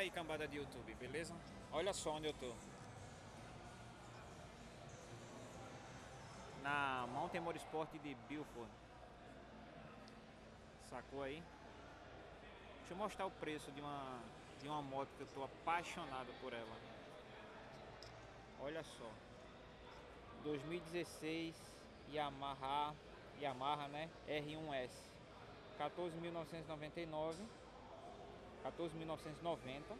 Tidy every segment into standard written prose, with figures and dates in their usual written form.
aí, cambada de YouTube, beleza? Olha só onde eu tô. Na Mountain Moto Sport de Bilford. Sacou aí? Deixa eu mostrar o preço de uma moto que eu tô apaixonado por ela. Olha só. 2016 Yamaha, né? R1S. 14.999. 14.990,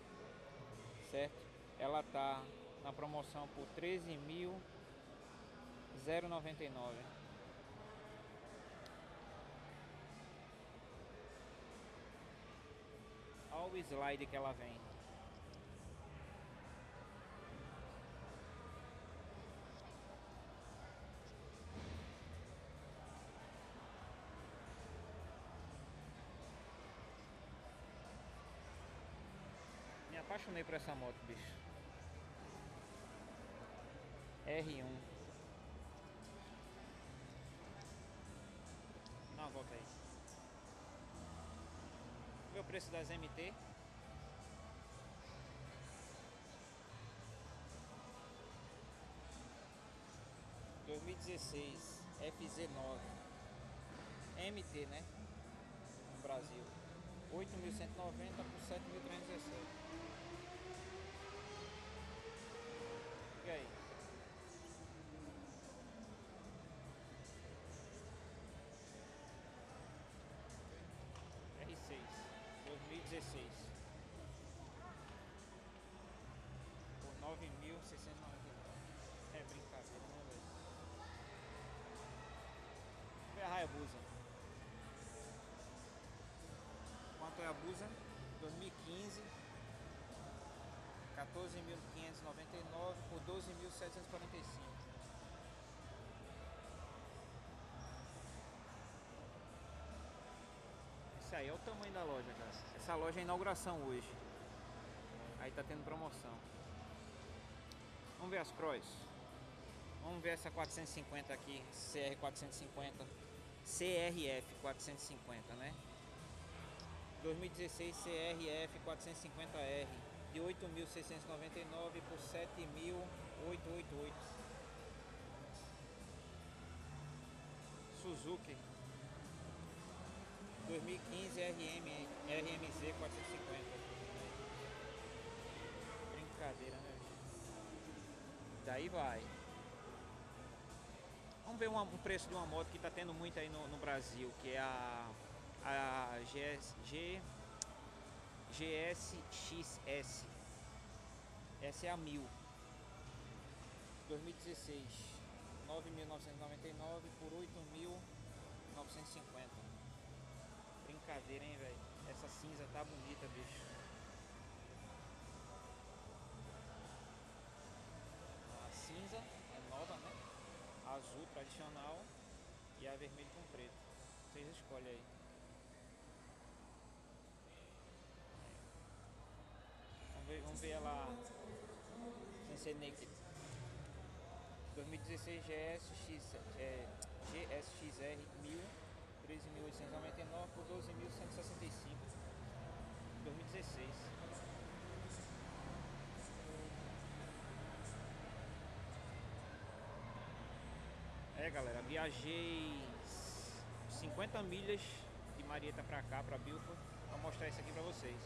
certo? Ela tá na promoção por 13.099. Olha o slide que ela vem. Me apaixonei por essa moto, bicho. R1. Dá uma volta aí. Vê o preço das MT. (2016) FZ9 MT, né? No Brasil. 8.190 por 7.317. E aí? R6 2016 por 9.699. É brincadeira, não é? Vê a Hayabusa. Quanto é a Busa? 2015, 14.599 por 12.745. Isso aí é o tamanho da loja, cara. Essa loja é inauguração hoje. Aí tá tendo promoção. Vamos ver as CROSS. Vamos ver essa 450 aqui, CR450, CRF 450, né? 2016 CRF 450R de 8.699 por 7.888. Suzuki 2015 RMZ 450. Brincadeira, né? Daí vai. Vamos ver um preço de uma moto que tá tendo muito aí no Brasil, que é a GSXS. Essa é a 1000, 2016, 9.999 por 8.950. Brincadeira, hein, velho? Essa cinza tá bonita, bicho. A cinza é nova, né? A azul tradicional e a vermelho com preto. Vocês escolhem aí. Vamos ver ela sem ser naked. 2016 GSXR 1000, 13.899 por 12.165. 2016. É, galera, viajei 50 milhas de Marietta pra cá, pra Bilford, pra mostrar isso aqui pra vocês.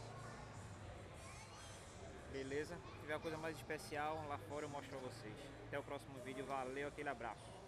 Beleza? Se tiver uma coisa mais especial lá fora eu mostro pra vocês. Até o próximo vídeo, valeu, aquele abraço.